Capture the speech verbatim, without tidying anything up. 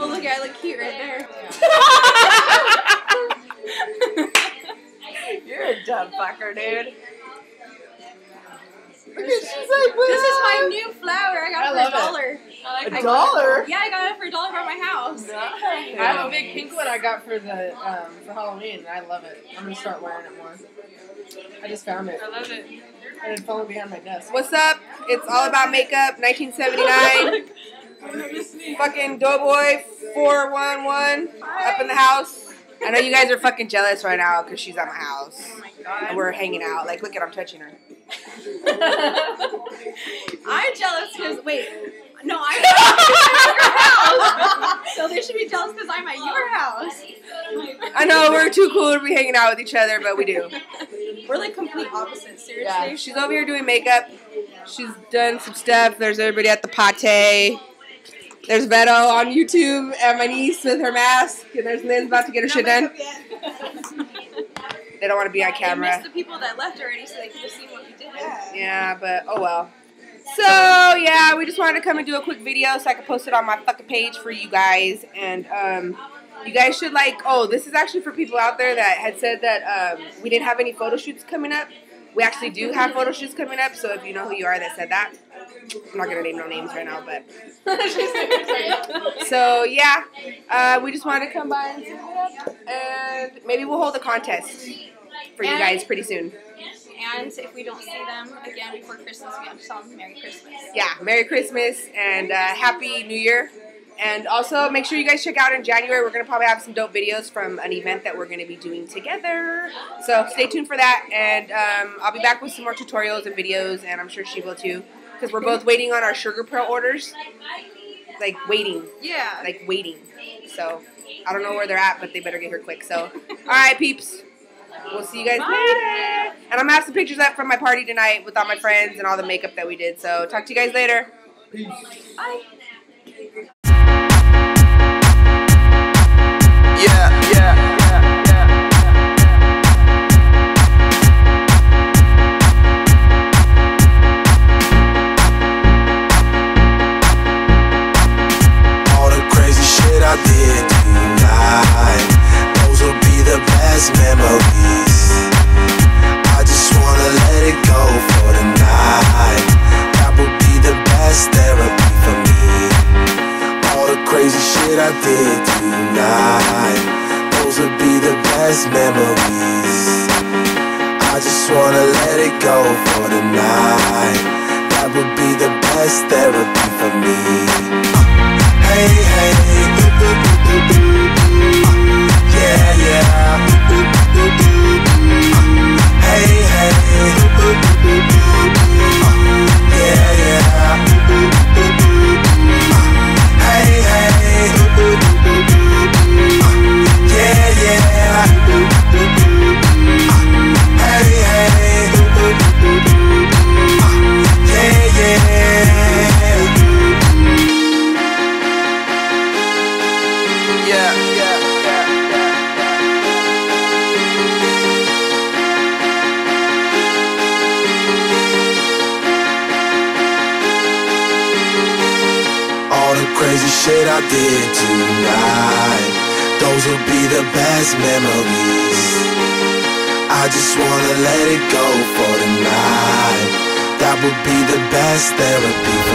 Oh, look, I look cute right there. You're a dumb fucker, dude. She's like, well, this is my new flower. I got it for a dollar. Like, a dollar? Yeah, I got it for a dollar from my house. No. I have a big pink one I got for the um, for Halloween, and I love it. I'm gonna start wearing it more. I just found it. I love it. And it fell behind my desk. What's up? It's all about makeup. nineteen seventy-nine. Fucking Doughboy four one one up in the house. I know you guys are fucking jealous right now because she's at my house. Oh my God. And we're hanging out. Like, look at, I'm touching her. I'm jealous because, wait, no, I'm at your house. So they should be jealous because I'm at your house. I know, we're too cool to be hanging out with each other, but we do. We're like complete opposites, seriously. Yeah. She's over here doing makeup. She's done some stuff. There's everybody at the pate. There's Veto on YouTube and my niece with her mask. And there's Lynn's about to get her shit done. They don't want to be on camera. I missed the people that left already so they could have seen what we did. Yeah, but oh well. So, yeah, we just wanted to come and do a quick video so I could post it on my fucking page for you guys. And um, you guys should like, oh, this is actually for people out there that had said that um, we didn't have any photo shoots coming up. We actually do have photo shoots coming up, so if you know who you are that said that, I'm not going to name no names right now, but. So, yeah, uh, we just wanted to come by and see that, and maybe we'll hold a contest for you guys pretty soon. And if we don't see them again before Christmas, we have to tell them Merry Christmas. Yeah, Merry Christmas and uh, Happy New Year. And also, make sure you guys check out in January. We're going to probably have some dope videos from an event that we're going to be doing together. So stay tuned for that. And um, I'll be back with some more tutorials and videos. And I'm sure she will too. Because we're both waiting on our Sugar Pearl orders. Like waiting. Yeah. Like waiting. So I don't know where they're at, but they better get here quick. So, all right, peeps. We'll see you guys later. And I'm going to have some pictures up from my party tonight with all my friends and all the makeup that we did. So talk to you guys later. Peace. Bye. Yeah, yeah, yeah, yeah. All the crazy shit I did tonight, those will be the best memories. I just wanna let it go for the night. That would be the best therapy for me. All the crazy shit I did tonight, memories. I just wanna let it go for the night. That would be the best therapy for me. Uh, hey, hey, uh, yeah, yeah. Uh, hey, hey, uh, yeah, yeah. Uh, hey, hey, uh, yeah, yeah. Crazy shit I did tonight, those will be the best memories. I just wanna let it go for the night. That would be the best therapy.